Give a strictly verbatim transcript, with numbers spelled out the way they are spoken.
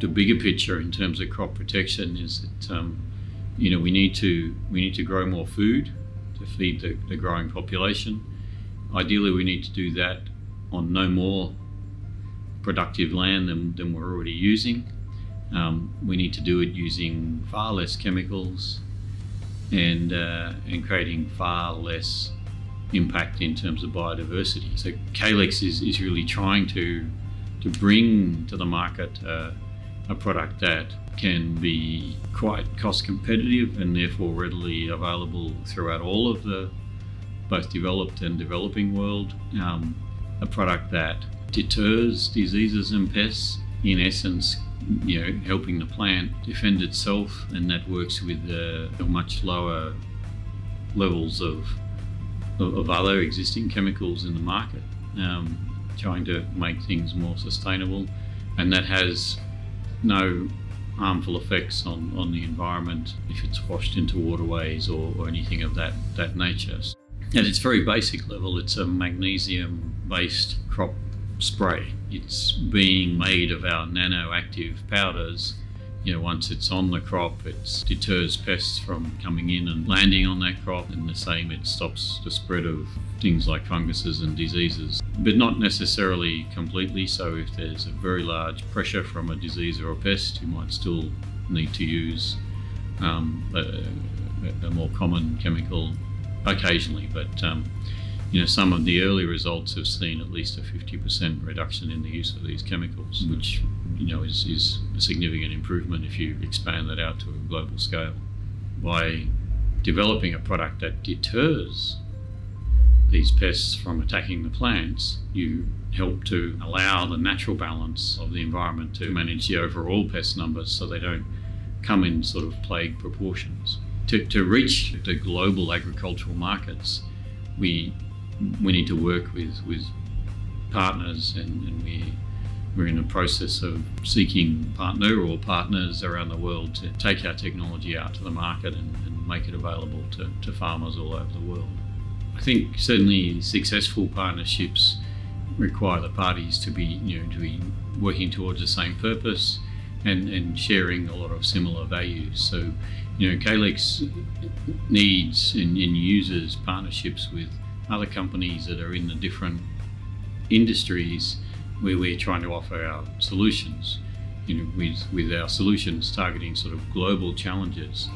the bigger picture in terms of crop protection is that um, you know we need to we need to grow more food to feed the, the growing population. Ideally, we need to do that on no more productive land than, than we're already using. Um, we need to do it using far less chemicals and uh, and creating far less impact in terms of biodiversity. So Calix is, is really trying to to bring to the market uh, a product that can be quite cost competitive and therefore readily available throughout all of the both developed and developing world. Um, a product that deters diseases and pests, in essence, you know, helping the plant defend itself, and that works with uh, much lower levels of of other existing chemicals in the market, um, trying to make things more sustainable, and that has no harmful effects on, on the environment if it's washed into waterways or, or anything of that, that nature. At its very basic level, it's a magnesium-based crop spray. It's being made of our nanoactive powders. You know, once it's on the crop, it deters pests from coming in and landing on that crop, and the same, it stops the spread of things like funguses and diseases, but not necessarily completely. So if there's a very large pressure from a disease or a pest, you might still need to use um, a, a more common chemical occasionally, but um, you know, some of the early results have seen at least a fifty percent reduction in the use of these chemicals, which, you know, is, is a significant improvement if you expand that out to a global scale. By developing a product that deters these pests from attacking the plants, you help to allow the natural balance of the environment to manage the overall pest numbers so they don't come in sort of plague proportions. To, to reach the global agricultural markets, we we need to work with, with partners, and, and we, we're in the process of seeking partner or partners around the world to take our technology out to the market and, and make it available to, to farmers all over the world. I think certainly successful partnerships require the parties to be, you know, to be working towards the same purpose and, and sharing a lot of similar values. So, you know, Calix needs and, and uses partnerships with other companies that are in the different industries where we're trying to offer our solutions, you know, with, with our solutions targeting sort of global challenges.